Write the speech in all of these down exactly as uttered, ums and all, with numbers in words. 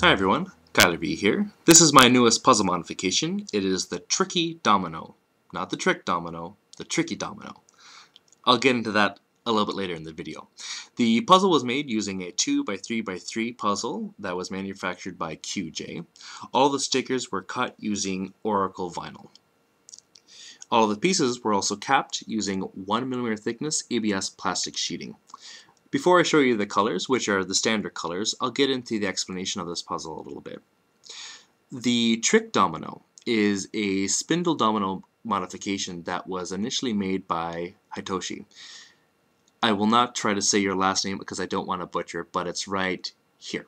Hi everyone, Kyler V here. This is my newest puzzle modification. It is the Tricky Domino. Not the Trick Domino, the Tricky Domino. I'll get into that a little bit later in the video. The puzzle was made using a two by three by three puzzle that was manufactured by Q J. All the stickers were cut using Oracle vinyl. All the pieces were also capped using one millimeter thickness A B S plastic sheeting. Before I show you the colors, which are the standard colors, I'll get into the explanation of this puzzle a little bit. The Trick Domino is a spindle domino modification that was initially made by Hitoshi. I will not try to say your last name because I don't want to butcher it, but it's right here.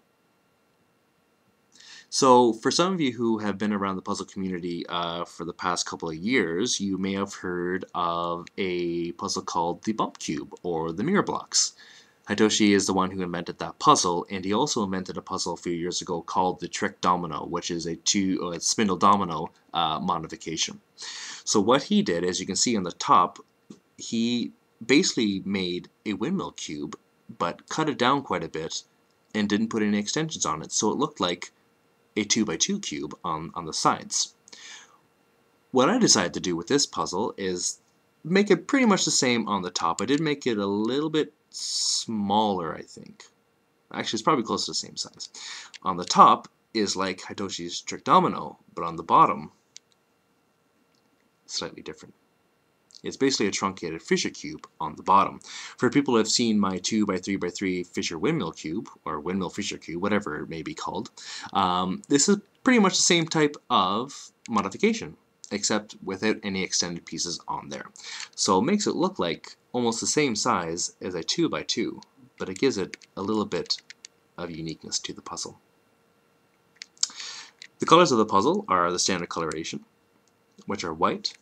So for some of you who have been around the puzzle community uh, for the past couple of years, you may have heard of a puzzle called the Bump Cube or the Mirror Blocks. Hitoshi is the one who invented that puzzle, and he also invented a puzzle a few years ago called the Trick Domino, which is a two uh, spindle domino uh, modification. So what he did, as you can see on the top, he basically made a windmill cube, but cut it down quite a bit and didn't put any extensions on it, so it looked like a two by two cube on, on the sides. What I decided to do with this puzzle is make it pretty much the same on the top. I did make it a little bit smaller, I think. Actually, it's probably close to the same size. On the top is like Hitoshi's Trick Domino, but on the bottom, slightly different. It's basically a truncated Fisher cube on the bottom. For people who have seen my two by three by three Fisher windmill cube, or windmill Fisher cube, whatever it may be called, um, this is pretty much the same type of modification, except without any extended pieces on there. So it makes it look like almost the same size as a two by two, but it gives it a little bit of uniqueness to the puzzle. The colors of the puzzle are the standard coloration, which are white,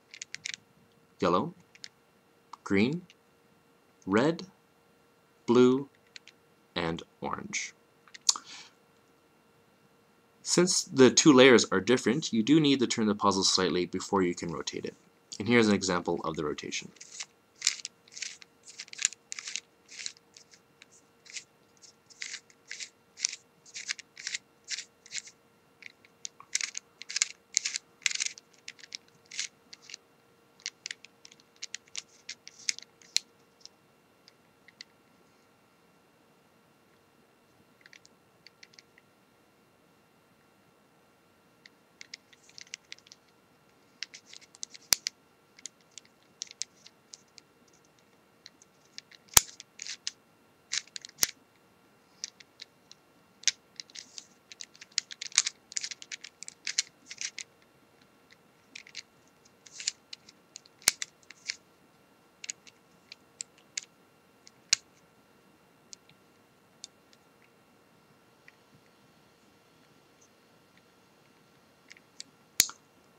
yellow, green, red, blue, and orange. Since the two layers are different, you do need to turn the puzzle slightly before you can rotate it. And here's an example of the rotation.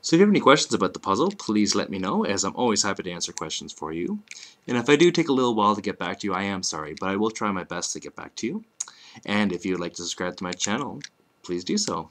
So if you have any questions about the puzzle, please let me know, as I'm always happy to answer questions for you. And if I do take a little while to get back to you, I am sorry, but I will try my best to get back to you. And if you would like to subscribe to my channel, please do so.